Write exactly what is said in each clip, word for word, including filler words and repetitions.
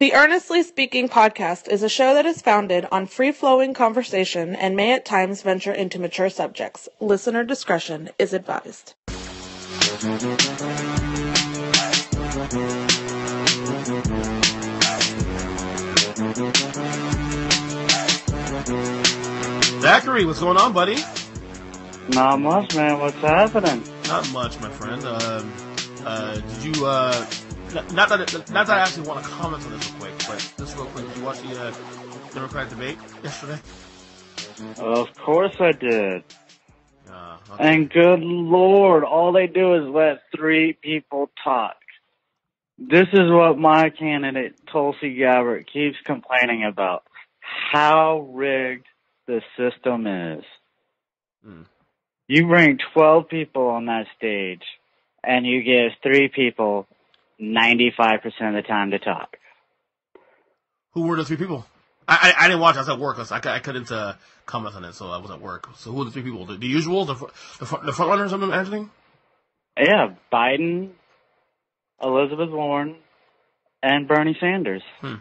The Earnestly Speaking Podcast is a show that is founded on free-flowing conversation and may at times venture into mature subjects. Listener discretion is advised. Zachary, what's going on, buddy? Not much, man. What's happening? Not much, my friend. Uh, uh, did you... Uh... Not, not that it, not that I actually want to comment on this real quick, but just real quick, did you watch the uh, Democratic debate yesterday? Of course I did. Uh, okay. And good Lord, all they do is let three people talk. This is what my candidate, Tulsi Gabbard, keeps complaining about. How rigged the system is. Mm. You bring twelve people on that stage, and you give three people ninety-five percent of the time to talk. Who were the three people? I I, I didn't watch. I was at work. I, was, I, I couldn't uh, comment on it, so I was at work. So who were the three people? The, the usual? The, the, the front runners, I'm imagining? Yeah, Biden, Elizabeth Warren, and Bernie Sanders. Hmm.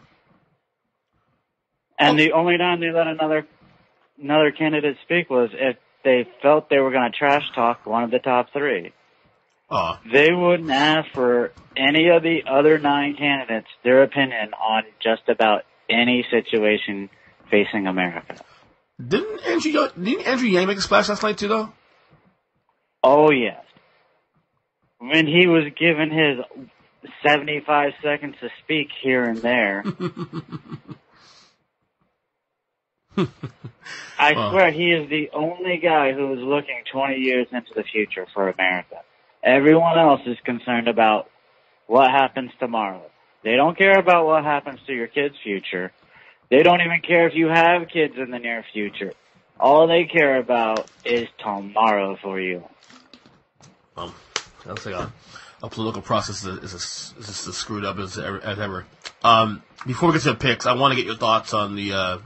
And oh. the only time they let another, another candidate speak was if they felt they were going to trash talk one of the top three. Uh, they wouldn't ask for any of the other nine candidates their opinion on just about any situation facing America. Didn't Andrew, didn't Andrew Yang make a splash last night too, though? Oh, yes. When he was given his seventy-five seconds to speak here and there, I uh. swear he is the only guy who is looking twenty years into the future for America. Everyone else is concerned about what happens tomorrow. They don't care about what happens to your kids' future. They don't even care if you have kids in the near future. All they care about is tomorrow for you. Um, that's like a, a political process that is as screwed up as ever. As ever. Um, before we get to the picks, I want to get your thoughts on the uh,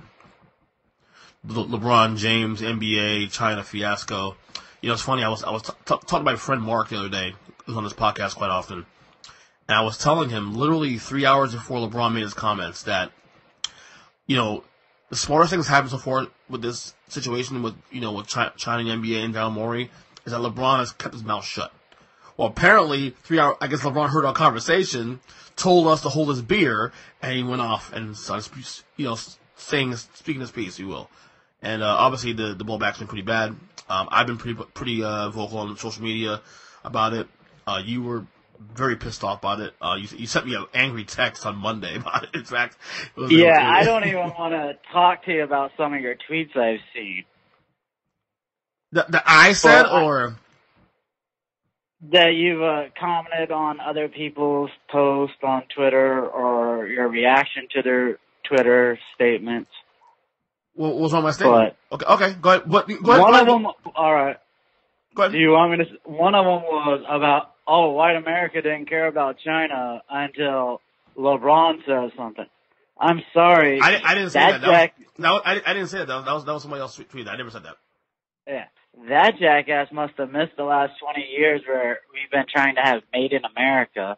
Le- LeBron James N B A China fiasco. You know, it's funny, I was I was t- t- talking to my friend Mark the other day, who's on this podcast quite often, and I was telling him literally three hours before LeBron made his comments that, you know, the smartest thing that's happened so far with this situation with, you know, with China, China and N B A and Daryl Morey is that LeBron has kept his mouth shut. Well, apparently, three hours, I guess LeBron heard our conversation, told us to hold his beer, and he went off and started, you know, saying, speaking his piece, if you will. And uh, obviously, the, the blowback's been pretty bad. Um, I've been pretty pretty uh, vocal on social media about it. Uh, you were very pissed off about it. Uh, you, you sent me an angry text on Monday about it. In fact, it was yeah, I don't even want to talk to you about some of your tweets I've seen. That, that I said, well, or that you've uh, commented on other people's posts on Twitter or your reaction to their Twitter statements. What was on my statement? But okay, okay, go ahead. What, go ahead one go ahead. of them, all right. Go ahead. Do you want me to? One of them was about, oh, white America didn't care about China until LeBron says something. I'm sorry, I, I didn't say that. that. Jack, that was, I, I didn't say that. That was that was somebody else tweeted. I never said that. Yeah, that jackass must have missed the last twenty years where we've been trying to have made in America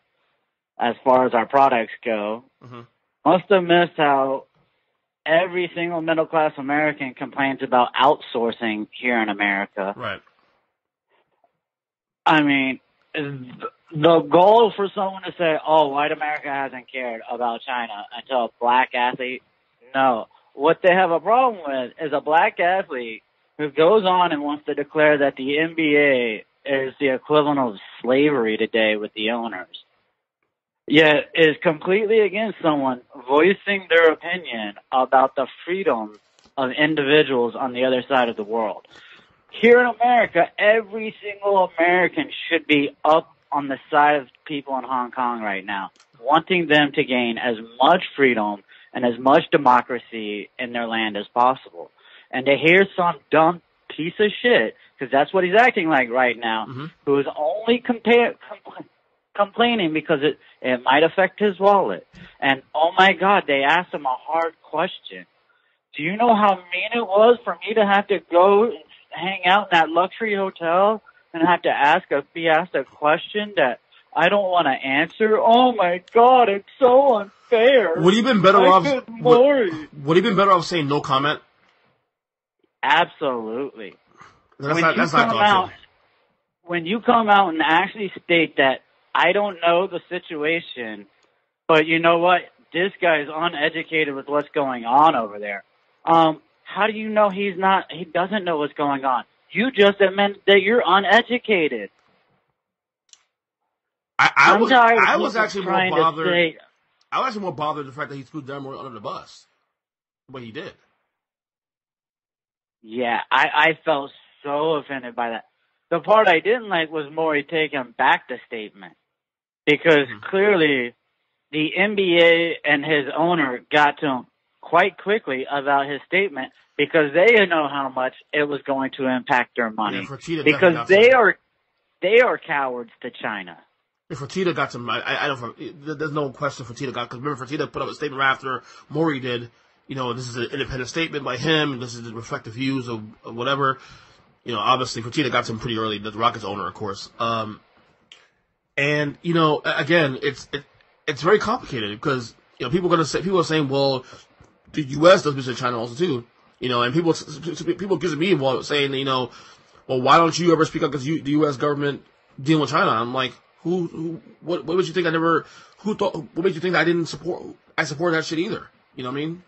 as far as our products go. Mm-hmm. Must have missed how every single middle-class American complains about outsourcing here in America. Right. I mean, the goal for someone to say, oh, white America hasn't cared about China until a black athlete, no. What they have a problem with is a black athlete who goes on and wants to declare that the N B A is the equivalent of slavery today with the owners. Yet is completely against someone voicing their opinion about the freedom of individuals on the other side of the world. Here in America, every single American should be up on the side of people in Hong Kong right now, wanting them to gain as much freedom and as much democracy in their land as possible. And to hear some dumb piece of shit, because that's what he's acting like right now, mm-hmm. who is only compared... Com- complaining because it, it might affect his wallet. And, oh, my God, they asked him a hard question. Do you know how mean it was for me to have to go and hang out in that luxury hotel and have to ask a, be asked a question that I don't want to answer. Oh my God, it's so unfair. Would you been better I off? Would, would you been better off saying no comment? Absolutely. That's when not. That's not out, when you come out and actually state that I don't know the situation, but you know what? This guy's uneducated with what's going on over there. Um, how do you know he's not? He doesn't know what's going on. You just admit that you're uneducated. I, I was, I was actually more bothered. Say, I was actually more bothered the fact that he threw Daryl Morey under the bus, but he did. Yeah, I, I felt so offended by that. The part I didn't like was Morey taking back the statement, because mm-hmm. clearly the N B A and his owner got to him quite quickly about his statement, because they know how much it was going to impact their money. Yeah, Fertitta, because they are they are cowards to China. If Fertitta got some, I, I don't. There's no question Fertitta got, because remember Fertitta put up a statement after Morey did. You know, this is an independent statement by him. This is the reflective views of, of whatever. You know, obviously Fertitta got some pretty early. The Rockets owner, of course. Um, and you know, again, it's it, it's very complicated, because you know people are gonna say people are saying, well, the U S does business in China also too. You know, and people people accuse me of saying, you know, well, why don't you ever speak up because the U S government dealing with China? I'm like. Who, who, what, what made you think I never, who thought, what made you think I didn't support, I supported that shit either? You know what I mean?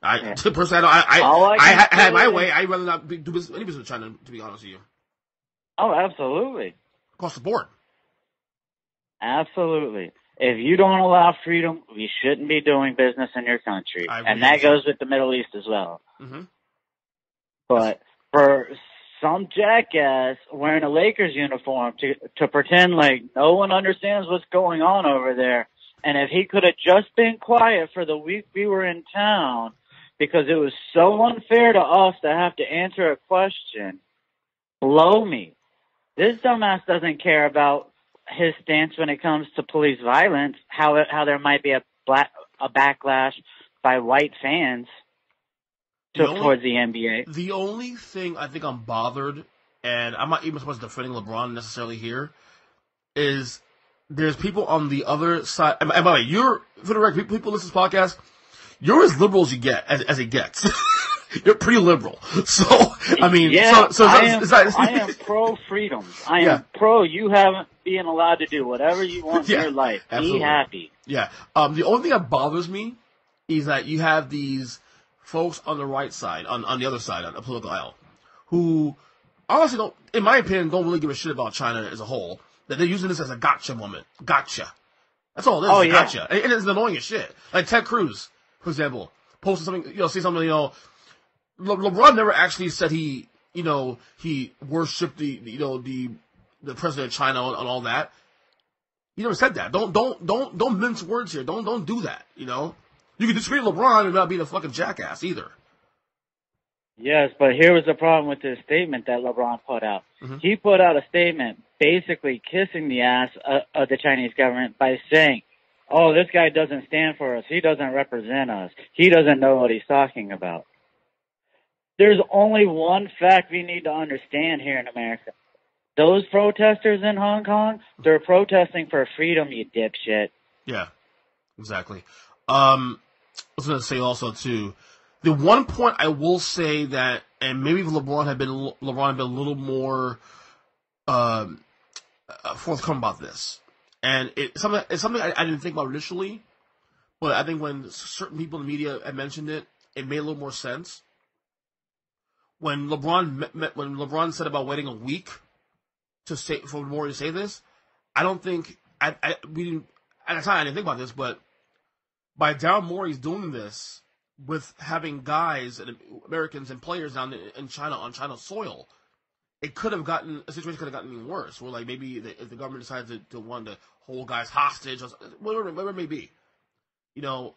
I, yeah. personally, I, I, I, I, I had my way. I'd rather not be, do business, any business with China, to be honest with you. Oh, absolutely. Across the board. Absolutely. If you don't allow freedom, you shouldn't be doing business in your country. I and that goes with the Middle East as well. Mm-hmm. But for some jackass wearing a Lakers uniform to to pretend like no one understands what's going on over there. And if he could have just been quiet for the week we were in town, because it was so unfair to us to have to answer a question, blow me. This dumbass doesn't care about his stance when it comes to police violence, how it, how there might be a black, a backlash by white fans. The only, towards the N B A. The only thing I think I'm bothered, and I'm not even supposed to defending LeBron necessarily here, is there's people on the other side. And by the way, you're, for the record, people listen to this podcast, you're as liberal as you get, as, as it gets. You're pretty liberal. So, I mean, yeah, so, so I, am, that, I am pro freedom. I am yeah. pro you haven't being allowed to do whatever you want yeah, in your life. Absolutely. Be happy. Yeah. Um, the only thing that bothers me is that you have these folks on the right side, on, on the other side, on the political aisle, who honestly don't, in my opinion, don't really give a shit about China as a whole. That they're using this as a gotcha moment. Gotcha. That's all it is. Oh, yeah. Gotcha. And, and it's annoying as shit. Like Ted Cruz, for example, posted something, you know, see something, you know, Le- LeBron never actually said he, you know, he worshipped the, you know, the, the president of China and, and all that. He never said that. Don't, don't, don't, don't mince words here. Don't, don't do that, you know? You can disagree with LeBron and not be the fucking jackass either. Yes, but here was the problem with this statement that LeBron put out. Mm-hmm. He put out a statement basically kissing the ass of the Chinese government by saying, oh, this guy doesn't stand for us. He doesn't represent us. He doesn't know what he's talking about. There's only one fact we need to understand here in America. Those protesters in Hong Kong, they're protesting for freedom, you dipshit. Yeah, exactly. Um... I was going to say also, too, the one point I will say that, and maybe if LeBron had been, LeBron had been a little more um, forthcoming about this, and it, something, it's something I, I didn't think about initially, but I think when certain people in the media had mentioned it, it made a little more sense. When LeBron met, met, when LeBron said about waiting a week to say, for Morey to say this, I don't think, I, I we didn't, at the time I didn't think about this, but by Daryl Morey's doing this with having guys and Americans and players down in China on China's soil, it could have gotten a situation could have gotten even worse. Where like maybe the, if the government decides to, to want to hold guys hostage, or whatever, whatever it may be, you know.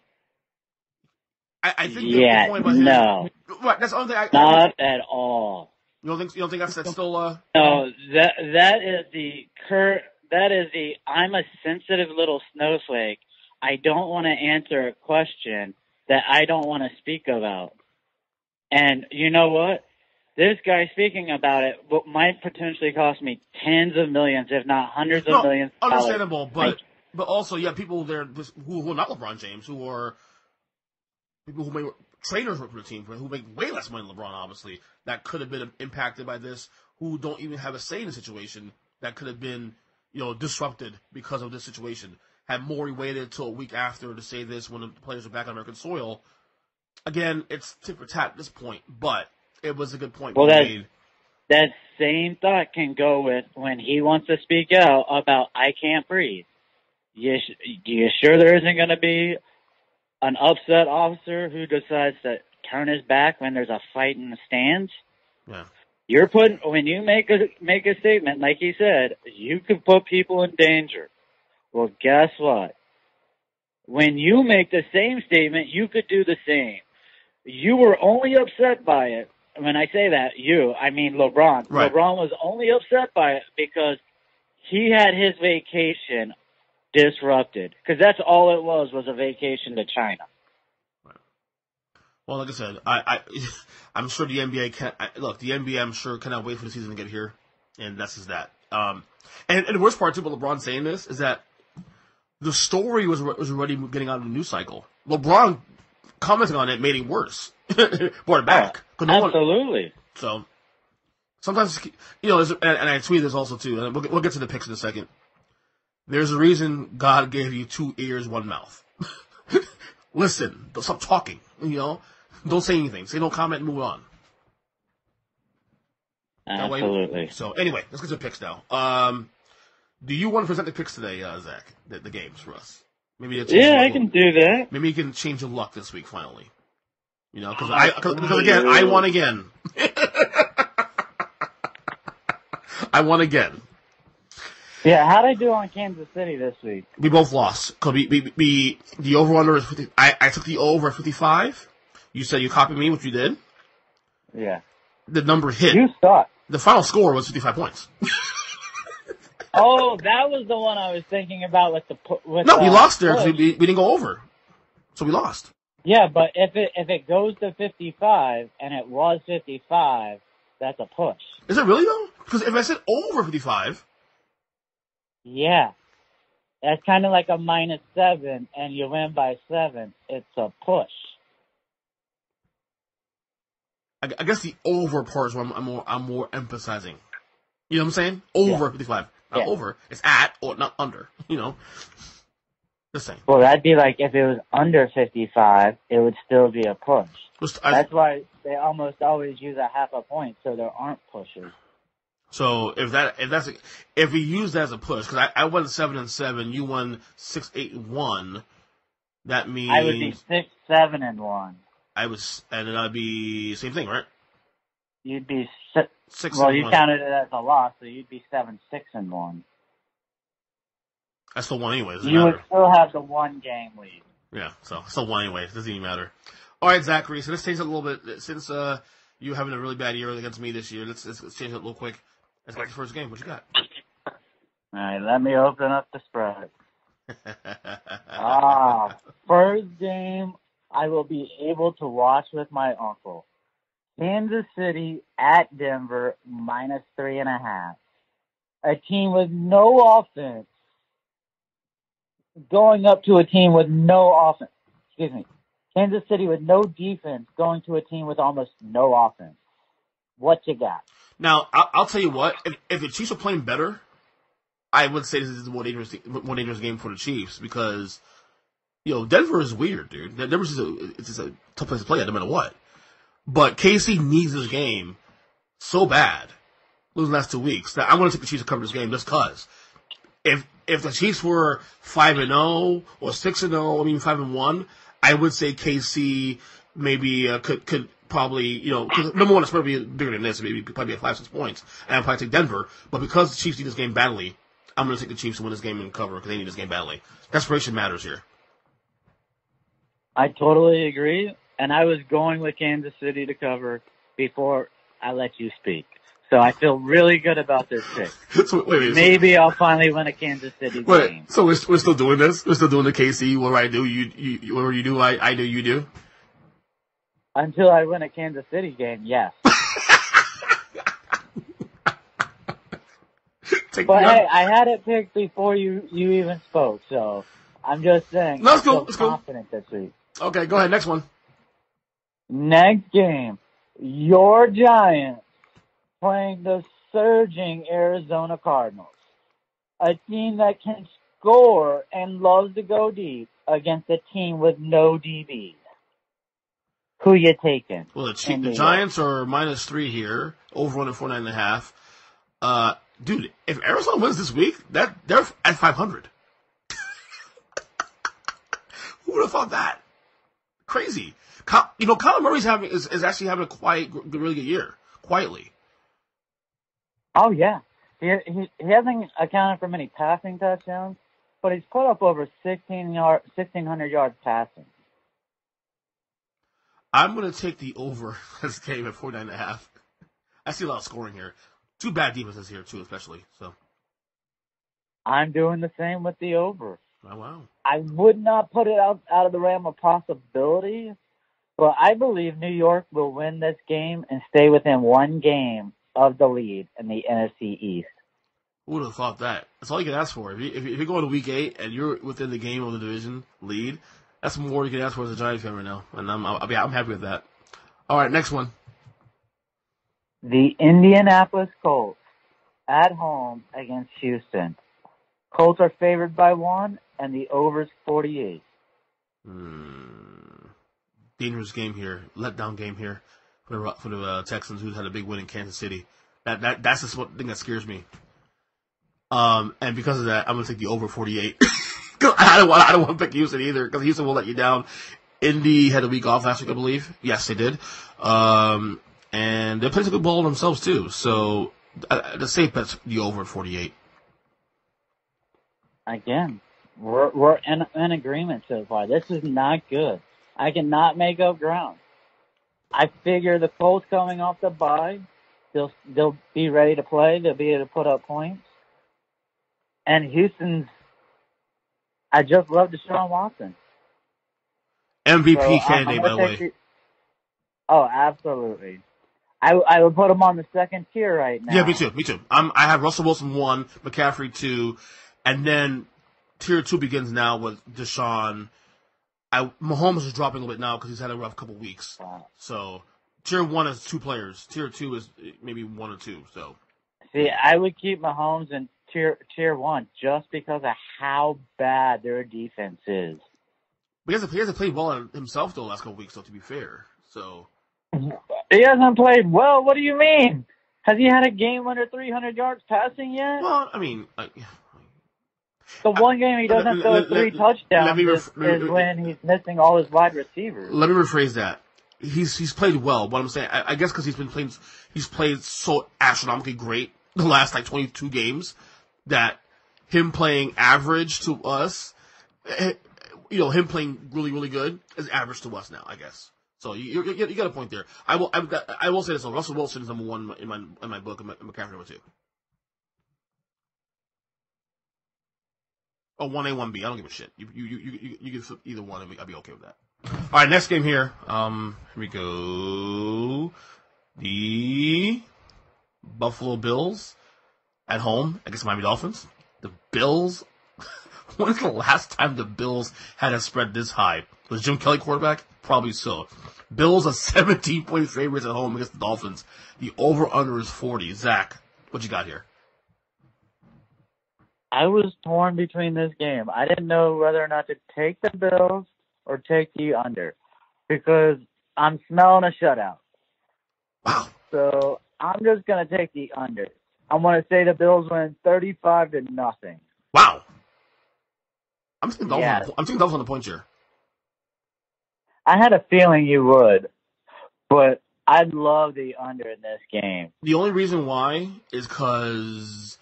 I, I think yeah, the point about no, him, right, that's the only thing. I, Not I, at all. You don't think you don't think that's, that's still? Uh, no, that that is the cur. That is the I'm a sensitive little snowflake. I don't want to answer a question that I don't want to speak about. And you know what? This guy speaking about it what might potentially cost me tens of millions, if not hundreds of no, millions. Understandable, but like, but also you have people there who, who are not LeBron James, who are people who make trainers work for the team, who make way less money than LeBron, obviously, that could have been impacted by this, who don't even have a say in the situation, that could have been, you know, disrupted because of this situation. Had Morey waited until a week after to say this when the players are back on American soil, again, it's tit for tat at this point, but it was a good point. Well, that, that same thought can go with when he wants to speak out about I can't breathe. You, you sure there isn't going to be an upset officer who decides to turn his back when there's a fight in the stands? Yeah. You're putting, when you make a make a statement, like he said, you can put people in danger. Well, guess what? When you make the same statement, you could do the same. You were only upset by it. When I say that, you, I mean LeBron. Right. LeBron was only upset by it because he had his vacation disrupted. Because that's all it was, was a vacation to China. Right. Well, like I said, I, I, I'm sure the N B A can I, look, the N B A, I'm sure, cannot wait for the season to get here. And that's just that. Um, and, and the worst part, too, about LeBron saying this is that the story was, was already getting out of the news cycle. LeBron commenting on it made it worse. Brought it back. Oh, no absolutely. One, so, sometimes, you know, and, and I tweeted this also, too, and we'll, we'll get to the picks in a second. There's a reason God gave you two ears, one mouth. Listen, don't stop talking, you know. Don't say anything. Say no comment and move on. Absolutely. So, anyway, let's get to the picks now. Um, do you want to present the picks today, uh, Zach, the, the games for us? Maybe yeah, I can do that. Maybe you can change your luck this week, finally. You know, because I, cause, cause again, I won again. I won again. Yeah, how'd I do on Kansas City this week? We both lost. Cause we, we, we, the over-under is fifty. I, I took the over at fifty-five. You said you copied me, which you did. Yeah. The number hit. You suck. The final score was fifty-five points. Oh, that was the one I was thinking about with the with no, we uh, lost there because we, we, we didn't go over. So we lost. Yeah, but if it if it goes to fifty-five, and it was fifty-five, that's a push. Is it really, though? Because if I said over fifty-five... Yeah. That's kind of like a minus seven, and you win by seven. It's a push. I, I guess the over part is what I'm, I'm, more, I'm more emphasizing. You know what I'm saying? Over yeah. fifty-five. Not yeah. over. It's at, or not under, you know? Well, that'd be like if it was under fifty-five, it would still be a push. I, That's why they almost always use a half a point, so there aren't pushes. So if that if that's a, if we use that as a push, because I, I won seven and seven, you won six eight and one. That means I would be six seven and one. I was, and then I'd be same thing, right? You'd be six. six well, you one. Counted it as a loss, so you'd be seven six and one. I still won anyway. You matter. Would still have the one game lead. Yeah, so I still won anyway. It doesn't even matter. All right, Zachary. So let's change it a little bit. Since uh, you having a really bad year against me this year, let's, let's, let's change it a little quick. Let's get the first game. What you got? All right, let me open up the spread. Ah, first game I will be able to watch with my uncle. Kansas City at Denver, minus three and a half. A team with no offense. Going up to a team with no offense, excuse me, Kansas City with no defense going to a team with almost no offense. What you got? Now, I'll, I'll tell you what, if, if the Chiefs are playing better, I would say this is one dangerous, one dangerous game for the Chiefs because, you know, Denver is weird, dude. Denver's just a, it's just a tough place to play at no matter what. But K C needs this game so bad, losing the last two weeks. Now, I want to take the Chiefs to cover this game just because. If if the Chiefs were five and zero or six and zero, I mean five and one, I would say K C maybe uh, could could probably you know cause number one it's probably bigger than this, maybe probably at five six points, and I'd probably take Denver. But because the Chiefs need this game badly, I'm going to take the Chiefs to win this game and cover because they need this game badly. Desperation matters here. I totally agree, and I was going with Kansas City to cover before I let you speak. So I feel really good about this pick. So, wait, wait, Maybe so, I'll finally win a Kansas City wait, game. So we're, we're still doing this? We're still doing the K C, where I do, you, you where you do, I, I do, you do? Until I win a Kansas City game, yes. Take but hey, I had it picked before you, you even spoke, so I'm just saying. No, it's cool. It's cool. I'm confident this week. Okay, go ahead. Next one. Next game, your Giants playing the surging Arizona Cardinals, a team that can score and loves to go deep against a team with no D Bs. Who you taking? Well, it's cheap. The Giants are minus three here, over under forty nine and a half. Uh, dude, if Arizona wins this week, that they're at five hundred. Who would have thought that? Crazy. You know, Kyler Murray's having is, is actually having a quiet, really good year, quietly. Oh yeah, he, he he hasn't accounted for many passing touchdowns, but he's put up over sixteen yard sixteen hundred yards passing. I'm going to take the over this game at forty-nine point five. I see a lot of scoring here. Two bad defenses here, too, especially. So, I'm doing the same with the over. Oh, wow. I would not put it out, out of the realm of possibility, but I believe New York will win this game and stay within one game of the lead in the N F C East. Who would have thought that? That's all you can ask for. If, you, if you're going to week eight and you're within the game of the division lead, that's more you can ask for as a Giants fan right now, and I'm I'll be, I'm happy with that. All right, next one. The Indianapolis Colts at home against Houston. Colts are favored by one, and the over's forty-eight. Mm, dangerous game here, letdown game here for the, for the uh, Texans, who's had a big win in Kansas City. That that that's the sort of thing that scares me. Um, and because of that, I'm gonna take the over forty-eight. I don't want. I don't want to pick Houston either because Houston will let you down. Indy had a week off last week, I believe. Yes, they did, um, and they're playing a good ball themselves too. So uh, the safe bet's the over at forty-eight. Again, we're we're in, in agreement so far. This is not good. I cannot make up ground. I figure the Colts coming off the bye, they'll they'll be ready to play. They'll be able to put up points, and Houston's. I just love Deshaun Watson. M V P so candidate, by the way. You... Oh, absolutely. I, w- I would put him on the second tier right now. Yeah, me too. Me too. I'm, I have Russell Wilson one, McCaffrey two, and then tier two begins now with Deshaun. I, Mahomes is dropping a little bit now because he's had a rough couple weeks. Wow. So tier one is two players. Tier two is maybe one or two. So see, I would keep Mahomes and. Tier, tier one, just because of how bad their defense is. He hasn't, he hasn't played well himself, though, the last couple weeks, though, to be fair. So he hasn't played well? What do you mean? Has he had a game under three hundred yards passing yet? Well, I mean... I, the I, one game he doesn't let, throw let, three let, touchdowns let me ref- is, is let, when he's missing all his wide receivers. Let me rephrase that. He's he's played well, but I'm saying, I, I guess because he's been playing, he's played so astronomically great the last, like, twenty-two games... That him playing average to us, you know, him playing really, really good is average to us now, I guess. So you you, you got a point there. I will I've got, I will say this though. Russell Wilson is number one in my in my book, and McCaffrey number two. Oh, one A, one B. I don't give a shit. You you you you, you give either one, and I'll be okay with that. All right, next game here. Um, here we go. The Buffalo Bills. At home against Miami Dolphins, the Bills. When's the last time the Bills had a spread this high? Was Jim Kelly quarterback? Probably so. Bills are seventeen-point favorites at home against the Dolphins. The over/under is forty. Zach, what you got here? I was torn between this game. I didn't know whether or not to take the Bills or take the under because I'm smelling a shutout. Wow. So I'm just gonna take the under. I'm going to say the Bills win thirty-five to nothing. Wow. I'm thinking Dolphins yes. on, the, on the point here. I had a feeling you would, but I'd love the under in this game. The only reason why is because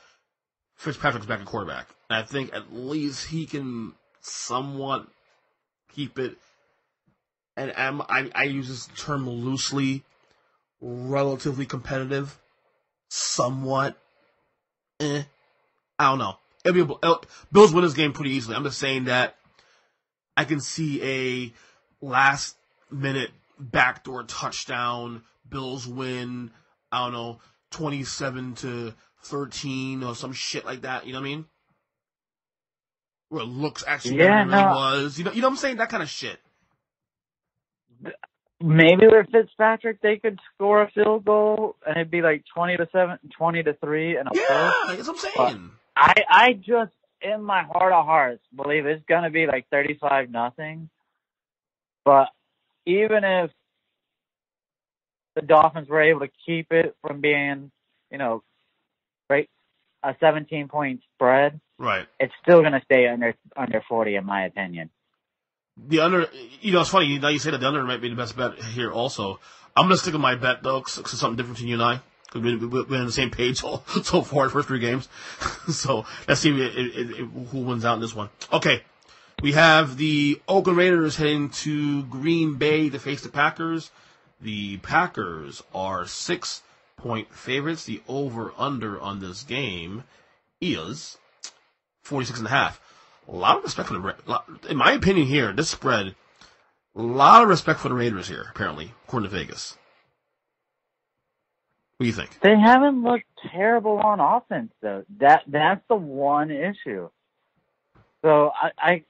Fitzpatrick's back at quarterback. And I think at least he can somewhat keep it, and I'm, I, I use this term loosely, relatively competitive. Somewhat, eh, I don't know. It'll be a, it'll, Bills win this game pretty easily. I'm just saying that I can see a last-minute backdoor touchdown. Bills win. I don't know, twenty-seven to thirteen or some shit like that. You know what I mean? Where it looks actually yeah, no. was. You know, you know what I'm saying? That kind of shit. Maybe with Fitzpatrick, they could score a field goal and it'd be like twenty to seven, twenty to three, and a yeah, four. That's what I'm saying. But I, I just, in my heart of hearts, believe it's going to be like thirty-five nothing. But even if the Dolphins were able to keep it from being, you know, right, a seventeen-point spread, right, it's still going to stay under under forty, in my opinion. The under, you know, it's funny now you say that the under might be the best bet here. Also, I'm going to stick with my bet though, because it's something different between you and I, because we, we, we're on the same page all, so far, first three games. So let's see it, it, it, who wins out in this one. Okay, we have the Oakland Raiders heading to Green Bay to face the Packers. The Packers are six-point favorites. The over-under on this game is forty-six and a half. A lot of respect for the, in my opinion here, this spread, a lot of respect for the Raiders here, apparently, according to Vegas. What do you think? They haven't looked terrible on offense, though. That That's the one issue. So I, I,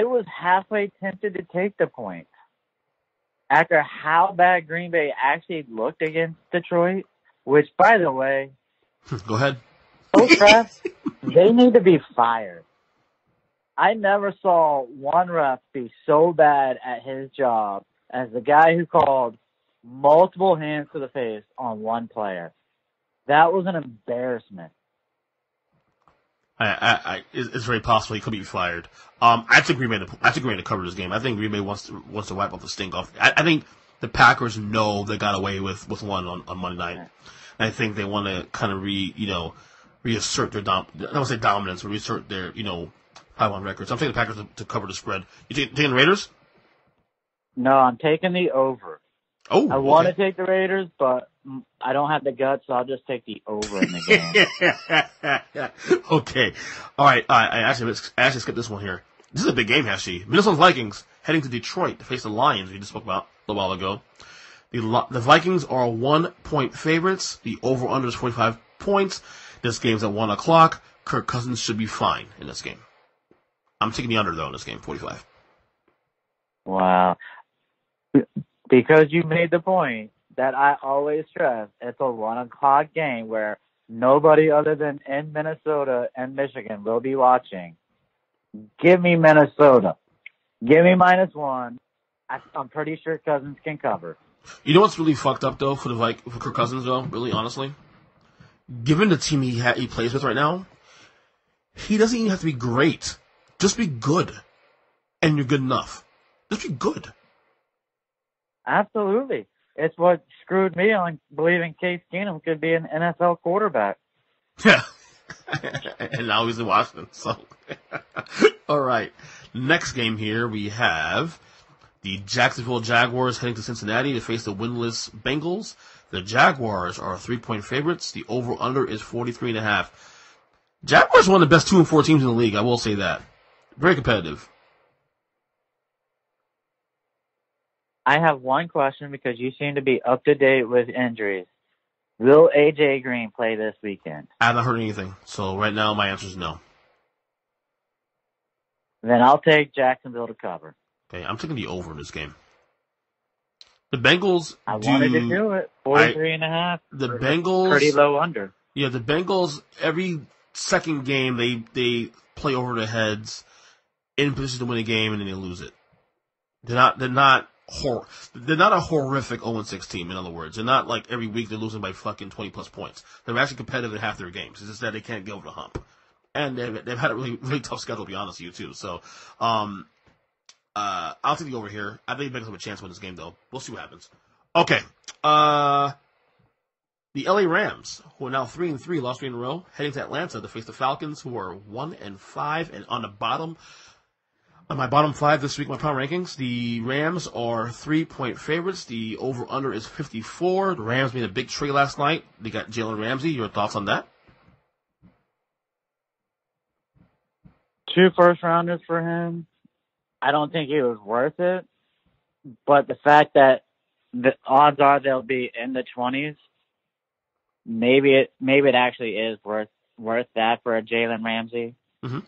I was halfway tempted to take the point. After how bad Green Bay actually looked against Detroit, which, by the way... Go ahead. Those refs, they need to be fired. I never saw one ref be so bad at his job as the guy who called multiple hands to the face on one player. That was an embarrassment. I, I, I, it's very possible he could be fired. Um, I think Green Bay. I think Green Bay to cover this game. I think Green Bay wants to wants to wipe off the stink off. I, I think the Packers know they got away with, with one on, on Monday night. And I think they want to kind of re you know reassert their dom. I don't want to say dominance, but reassert their you know high one records. I'm taking the Packers to, to cover the spread. You t- taking the Raiders? No, I'm taking the over. Oh, I okay. want to take the Raiders, but I don't have the guts, so I'll just take the over in the game. Okay. All right. I, I actually I actually skipped this one here. This is a big game, actually. Minnesota Vikings heading to Detroit to face the Lions we just spoke about a little while ago. The, the Vikings are one-point favorites. The over-under is forty-five points. This game's at one o'clock. Kirk Cousins should be fine in this game. I'm taking the under, though, in this game, forty-five. Wow. Because you made the point that I always stress, it's a one o'clock game where nobody other than in Minnesota and Michigan will be watching. Give me Minnesota. Give me minus one. I, I'm pretty sure Cousins can cover. You know what's really fucked up, though, for the like, for Kirk Cousins, though, really, honestly? Given the team he ha- he plays with right now, he doesn't even have to be great. Just be good, and you're good enough. Just be good. Absolutely. It's what screwed me on believing Case Keenum could be an N F L quarterback. Yeah. And now he's in Washington. So, all right. Next game here, we have the Jacksonville Jaguars heading to Cincinnati to face the winless Bengals. The Jaguars are three-point favorites. The over-under is forty-three and a half. Jaguars are one of the best two and four teams in the league. I will say that. Very competitive. I have one question because you seem to be up to date with injuries. Will A J Green play this weekend? I haven't heard anything, so right now my answer is no. Then I'll take Jacksonville to cover. Okay, I'm taking the over in this game. The Bengals. I do, wanted to do it. forty-three I, and a half. The Bengals. Pretty low under. Yeah, the Bengals, every second game, they, they play over their heads in position to win a game, and then they lose it. They're not. They're not. Hor- they're not a horrific oh and six team, in other words. They're not like every week they're losing by fucking twenty-plus points. They're actually competitive in half their games. It's just that they can't get over the hump. And they've, they've had a really really tough schedule, to be honest with you, too. So um, uh, I'll take the over here. I think the Bengals have a chance to win this game, though. We'll see what happens. Okay. Uh, the L A Rams, who are now three and three, lost three in a row, heading to Atlanta to face the Falcons, who are one and five and on the bottom. On my bottom five this week, my power rankings, the Rams are three-point favorites. The over-under is fifty-four. The Rams made a big trade last night. They got Jalen Ramsey. Your thoughts on that? Two first-rounders for him. I don't think it was worth it. But the fact that the odds are they'll be in the twenties maybe it maybe it actually is worth worth that for a Jalen Ramsey. Mm-hmm.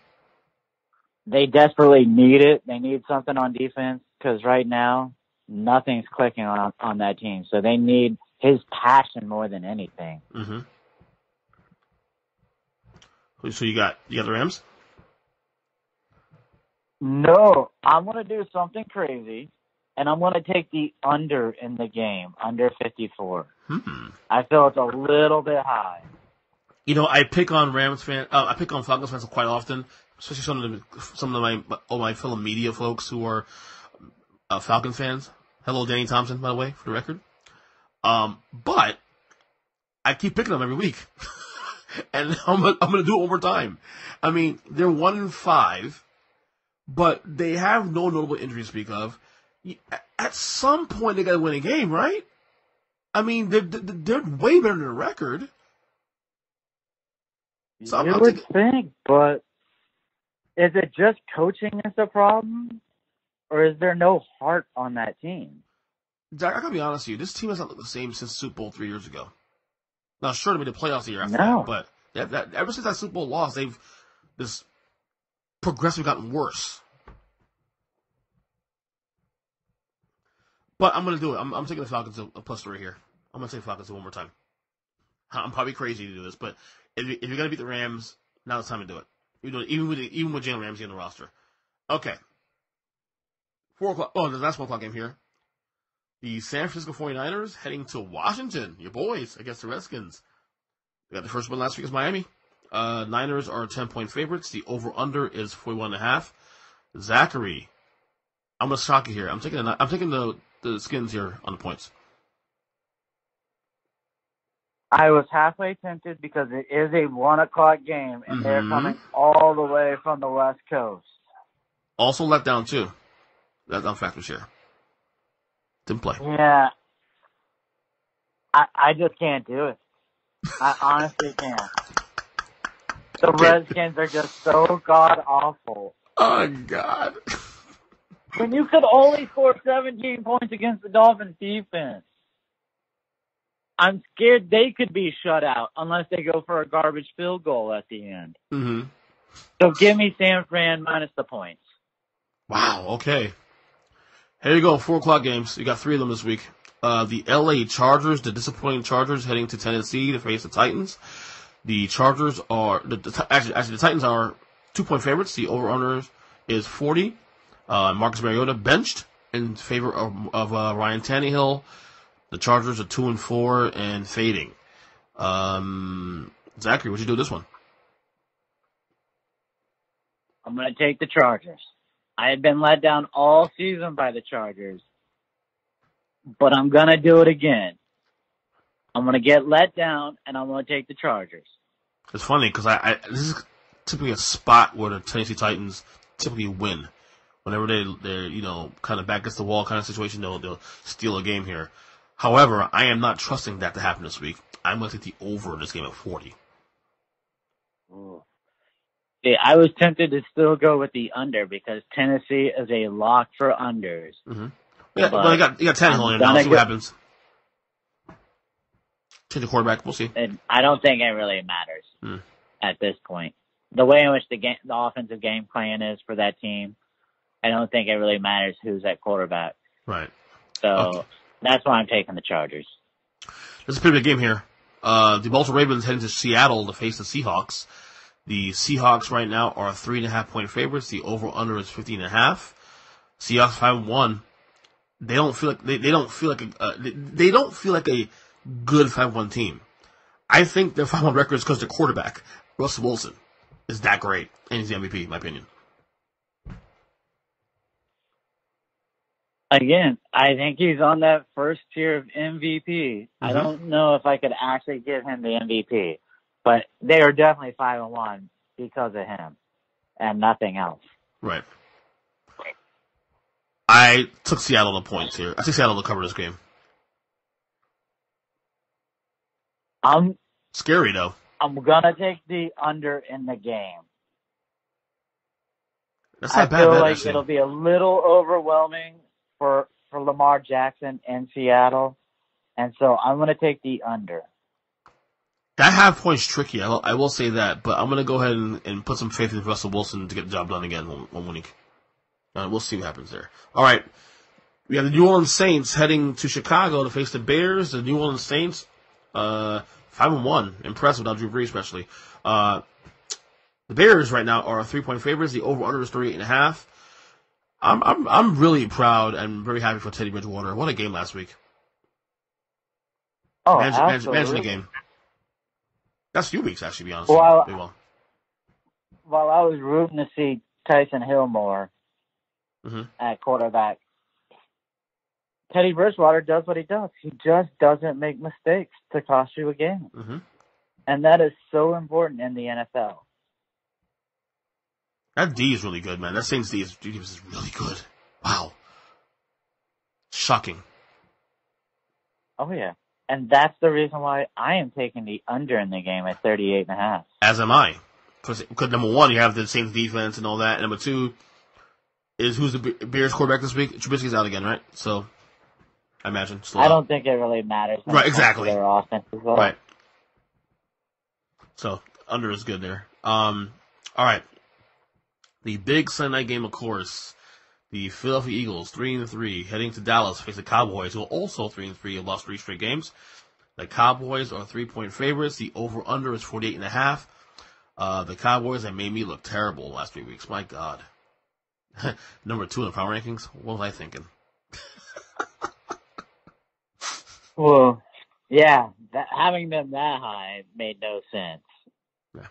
They desperately need it. They need something on defense because right now nothing's clicking on on that team. So they need his passion more than anything. Mm-hmm. So you got you got the Rams? No, I'm gonna do something crazy. And I'm going to take the under in the game, under fifty-four. Hmm. I feel it's a little bit high. You know, I pick on Rams fans. Uh, I pick on Falcons fans quite often, especially some of the, some of my all my fellow media folks who are uh, Falcon fans. Hello, Danny Thompson, by the way, for the record. Um, but I keep picking them every week, and I'm gonna, I'm going to do it one more time. I mean, they're one and five, but they have no notable injuries to speak of. At some point, they got to win a game, right? I mean, they're, they're way better than the record. So I'm, you I'm would taking... think, but is it just coaching that's a problem? Or is there no heart on that team? Zach, I got to be honest with you. This team has not looked the same since Super Bowl three years ago. Now, sure, it'll be the playoffs the year after no. that, but that, that, ever since that Super Bowl loss, they've this progressively gotten worse. But I'm going to do it. I'm, I'm taking the Falcons a plus three here. I'm going to take the Falcons one more time. I'm probably crazy to do this, but if, you, if you're going to beat the Rams, now's the time to do it. You do it even with even with Jalen Ramsey on the roster. Okay. Four o'clock. Oh, the last one o'clock game here. The San Francisco forty-niners heading to Washington. Your boys against the Redskins. We got the first one last week is Miami. Uh, Niners are ten-point favorites. The over-under is forty-one and a half. Zachary, I'm going to shock you here. I'm taking the, I'm taking the The Skins here on the points. I was halfway tempted because it is a one o'clock game, and mm-hmm. they're coming all the way from the West Coast. Also let down, too. Let down factors here. Didn't play. Yeah. I, I just can't do it. I honestly can't. The Redskins are just so god-awful. Oh, God. When you could only score seventeen points against the Dolphins defense, I'm scared they could be shut out unless they go for a garbage field goal at the end. Mm-hmm. So give me San Fran minus the points. Wow, okay. Here you go, four o'clock games. You got three of them this week. Uh, the L A Chargers, the disappointing Chargers, heading to Tennessee to face the Titans. The Chargers are the, the, actually, actually the Titans are two-point favorites. The over-under is forty. Uh, Marcus Mariota benched in favor of, of uh, Ryan Tannehill. The Chargers are two and four and fading. Um, Zachary, what'd you do with this one? I'm going to take the Chargers. I have been let down all season by the Chargers, but I'm going to do it again. I'm going to get let down, and I'm going to take the Chargers. It's funny because I, I this is typically a spot where the Tennessee Titans typically win. Whenever they, they're, you know, kind of back against the wall kind of situation, they'll, they'll steal a game here. However, I am not trusting that to happen this week. I'm going to take the over in this game at forty. Ooh. Yeah, I was tempted to still go with the under because Tennessee is a lock for unders. Mm-hmm. Yeah, but, but I got, you got Tannehill in now. We'll see what happens. Change the quarterback. We'll see. And I don't think it really matters mm. at this point. The way in which the game, the offensive game plan is for that team, I don't think it really matters who's at quarterback. Right. So okay. That's why I'm taking the Chargers. There's a pretty big game here. Uh, the Baltimore Ravens heading to Seattle to face the Seahawks. The Seahawks right now are three and a half point favorites. The over under is fifteen and a half. Seahawks five and one. They don't feel like they, they don't feel like a uh, they, they don't feel like a good five one team. I think their five one record is because their quarterback Russell Wilson is that great and he's the M V P, in my opinion. Again, I think he's on that first tier of M V P. Mm-hmm. I don't know if I could actually give him the M V P, but they are definitely five and one because of him and nothing else. Right. I took Seattle to points here. I took Seattle to cover this game. I'm scary though. I'm gonna take the under in the game. That's not I bad. I feel bad, like actually. It'll be a little overwhelming for for Lamar Jackson in Seattle, and so I'm going to take the under. That half point's tricky. I will, I will say that, but I'm gonna go ahead and, and put some faith in Russell Wilson to get the job done again one, one week. Uh, we'll see what happens there. All right, we have the New Orleans Saints heading to Chicago to face the Bears. The New Orleans Saints, uh, five and one, impressed without Drew Brees especially. Uh, the Bears right now are three point favorites. The over under is three and a half. I'm I'm I'm really proud and very happy for Teddy Bridgewater. What a game last week! Oh, manage, manage, managing the game. That's a few weeks, actually, to be honest. Well, with you. Well. While I was rooting to see Tyson Hillmore mm-hmm. at quarterback, Teddy Bridgewater does what he does. He just doesn't make mistakes to cost you a game. Mm-hmm. And that is so important in the N F L. That D is really good, man. That Saints D is, D is really good. Wow. Shocking. Oh, yeah. And that's the reason why I am taking the under in the game at thirty-eight and a half. As am I. Because, number one, you have the Saints defense and all that. And number two, is who's the Bears quarterback this week? Trubisky's out again, right? So, I imagine. Slow I don't out. think it really matters. Right, exactly. Their offense as well. Right. So, under is good there. Um, all right. The big Sunday night game, of course. The Philadelphia Eagles, three and three, heading to Dallas, face the Cowboys, who are also three and three and lost three straight games. The Cowboys are three-point favorites. The over-under is forty-eight and a half. Uh, the Cowboys have made me look terrible the last three weeks. My God. Number two in the power rankings? What was I thinking? Well, yeah, that, having them that high made no sense. Yeah.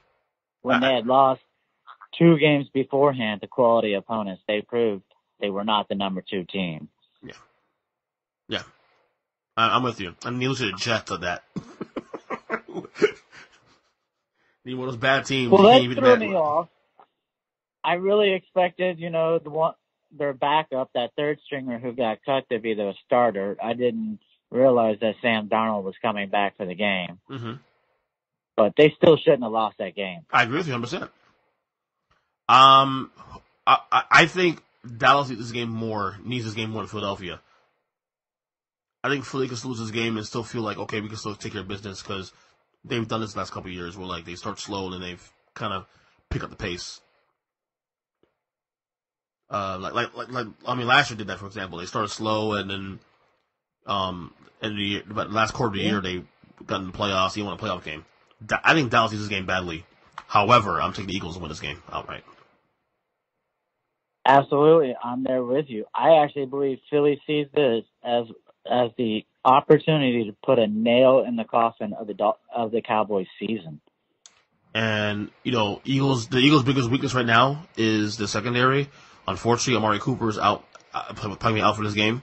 When they had lost two games beforehand to quality opponents, they proved they were not the number two team. Yeah. Yeah. I, I'm with you. I'm needless to the Jets on that. Need one of those bad teams. Well, that threw me off. I really expected, you know, the one, their backup, that third stringer who got cut, to be the starter. I didn't realize that Sam Darnold was coming back for the game. Mm-hmm. But they still shouldn't have lost that game. I agree with you one hundred percent. Um, I, I, I think... Dallas needs this game more, needs this game more than Philadelphia. I think Philly can lose this game and still feel like, okay, we can still take care of business, because they've done this the last couple of years where, like, they start slow and then they've kind of pick up the pace. Uh, like, like, like, like, I mean, last year did that, for example. They started slow and then, um, end of the year, but last quarter of the year, they got in the playoffs. They won a playoff game. I think Dallas needs this game badly. However, I'm taking the Eagles to win this game outright. Absolutely, I'm there with you. I actually believe Philly sees this as as the opportunity to put a nail in the coffin of the of the Cowboys season. And you know, Eagles. The Eagles' biggest weakness right now is the secondary. Unfortunately, Amari Cooper is out, probably out for this game.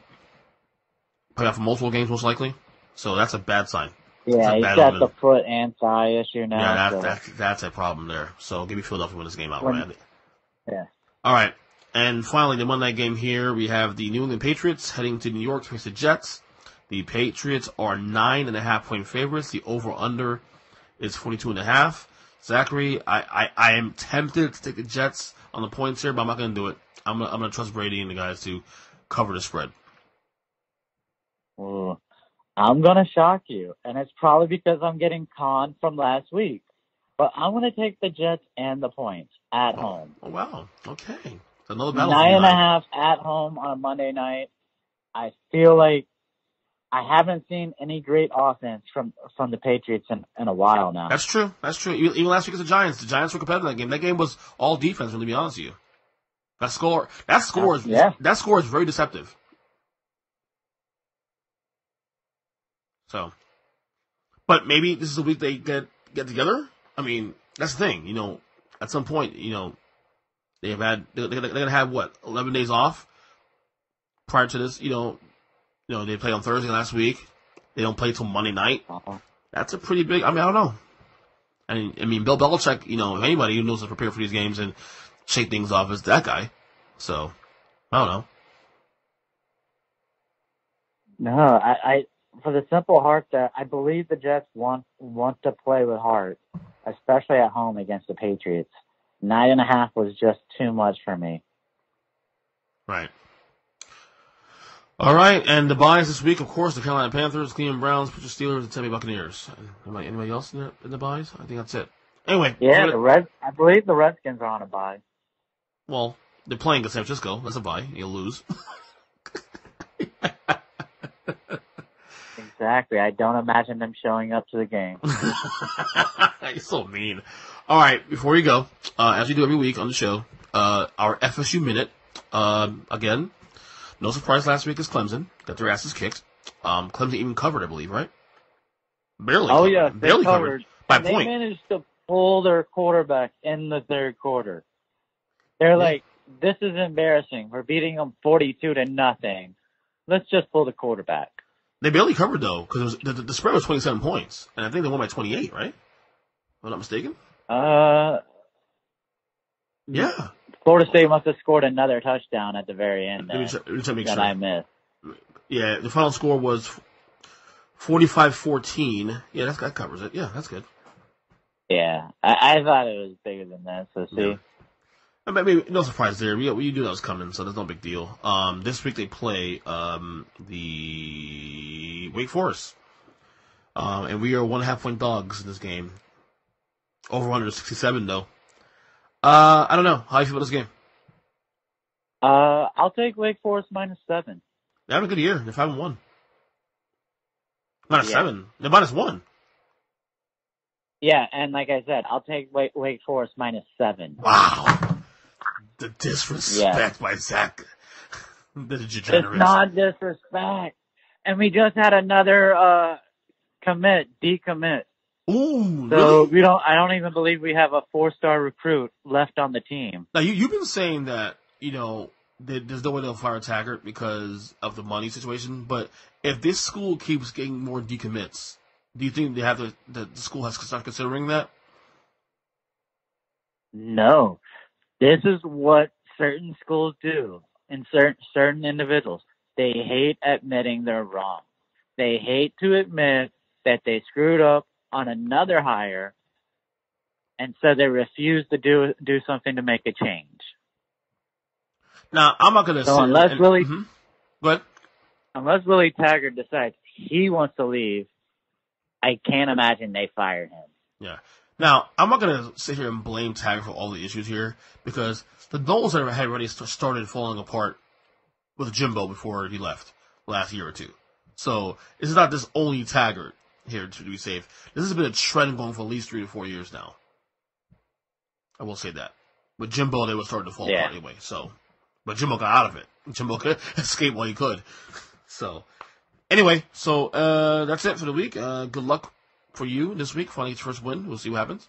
Probably out for multiple games, most likely. So that's a bad sign. Yeah, he's got open. the foot and thigh issue now. Yeah, that's, so. that's that's a problem there. So give me Philadelphia win this game out, right? Yeah. All right. And finally, the Monday night game here, we have the New England Patriots heading to New York to face the Jets. The Patriots are nine and a half point favorites. The over/under is forty-two and a half. Zachary, I, I, I am tempted to take the Jets on the points here, but I'm not going to do it. I'm gonna, I'm going to trust Brady and the guys to cover the spread. Ooh, I'm going to shock you, and it's probably because I'm getting conned from last week. But I'm going to take the Jets and the points at oh, home. Oh, wow. Okay. Another battle nine and a half at home on a Monday night. I feel like I haven't seen any great offense from, from the Patriots in, in a while now. That's true. That's true. Even last week as the Giants, the Giants were competitive in that game. That game was all defense, really, to be honest with you. That score, that score is, yeah. that score is very deceptive. So, but maybe this is the week they get, get together. I mean, that's the thing. You know, at some point, you know, They've had they're gonna have what eleven days off prior to this. You know, you know they played on Thursday last week. They don't play till Monday night. Uh-huh. That's a pretty big. I mean, I don't know. I mean, I mean, Bill Belichick. You know, if anybody who knows how to prepare for these games and shake things off is that guy. So I don't know. No, I, I for the simple heart that I believe the Jets want want to play with heart, especially at home against the Patriots. Nine and a half was just too much for me. Right. All right, and the buys this week, of course, the Carolina Panthers, Cleveland Browns, Pittsburgh Steelers, and Tampa Bay Buccaneers. Anybody, anybody else in the, in the buys? I think that's it. Anyway. Yeah, the Red, I believe the Redskins are on a buy. Well, they're playing against San Francisco. That's a buy. You'll lose. Exactly. I don't imagine them showing up to the game. You're so mean. All right, before you go, uh, as we do every week on the show, uh, our F S U Minute, uh, again, no surprise last week is Clemson. Got their asses kicked. Um, Clemson even covered, I believe, right? Barely. Oh, covered. yeah. Barely covered. covered. By and a point. They managed to pull their quarterback in the third quarter. They're yeah. like, this is embarrassing. We're beating them forty-two to nothing. Let's just pull the quarterback. They barely covered, though, because the, the spread was twenty-seven points. And I think they won by twenty-eight, right? If I'm not mistaken. Uh, Yeah. Florida State must have scored another touchdown at the very end that, let me try, let me make that sure. I missed. Yeah, the final score was forty-five fourteen. Yeah, that's, that covers it. Yeah, that's good. Yeah, I, I thought it was bigger than that, so see. Yeah. I mean, no surprise there. We, we knew that was coming, so that's no big deal. Um, this week they play um, the Wake Forest, um, and we are one and a half point dogs in this game. Over under sixty-seven, though. Uh, I don't know. How do you feel about this game? Uh, I'll take Wake Forest minus seven. They had a good year. They're five and one. Minus yeah. seven. They're minus one. Yeah, and like I said, I'll take Wake Forest minus seven. Wow, the disrespect yeah. by Zach. The degenerate. It's not disrespect, and we just had another uh, commit, decommit. Ooh, so really? we don't. I don't even believe we have a four-star recruit left on the team. Now you you've been saying that you know that there's no way they'll fire Taggart because of the money situation. But if this school keeps getting more decommits, do you think they have to, that the school has to start considering that? No, this is what certain schools do, and certain certain individuals. They hate admitting they're wrong. They hate to admit that they screwed up on another hire, and so they refuse to do do something to make a change. Now, I'm not going to so say... Unless and, Willie, mm-hmm. but, unless Willie Taggart decides he wants to leave, I can't imagine they fired him. Yeah. Now, I'm not going to sit here and blame Taggart for all the issues here, because the Knowles had already started falling apart with Jimbo before he left last year or two. So, it's not just only Taggart here to be safe. This has been a trend going for at least three to four years now. I will say that. But Jimbo, they were starting to fall yeah. out anyway. So, but Jimbo got out of it. Jimbo could escape while he could. So, anyway, so uh, that's it for the week. Uh, good luck for you this week. Finally, it's first win. We'll see what happens.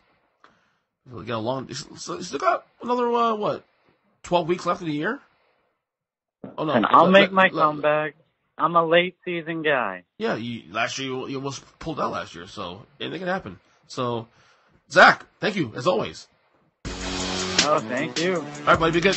We got a long. So still got another uh, what? Twelve weeks left of the year. Oh no! And I'll let, make let, my let, comeback. Let, I'm a late season guy. Yeah, you, last year you, you almost pulled out last year, so anything can happen. So, Zach, thank you as always. Oh, thank you. All right, buddy, be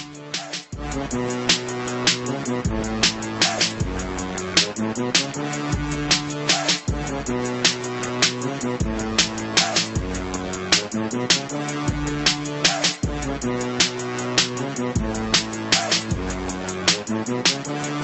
good.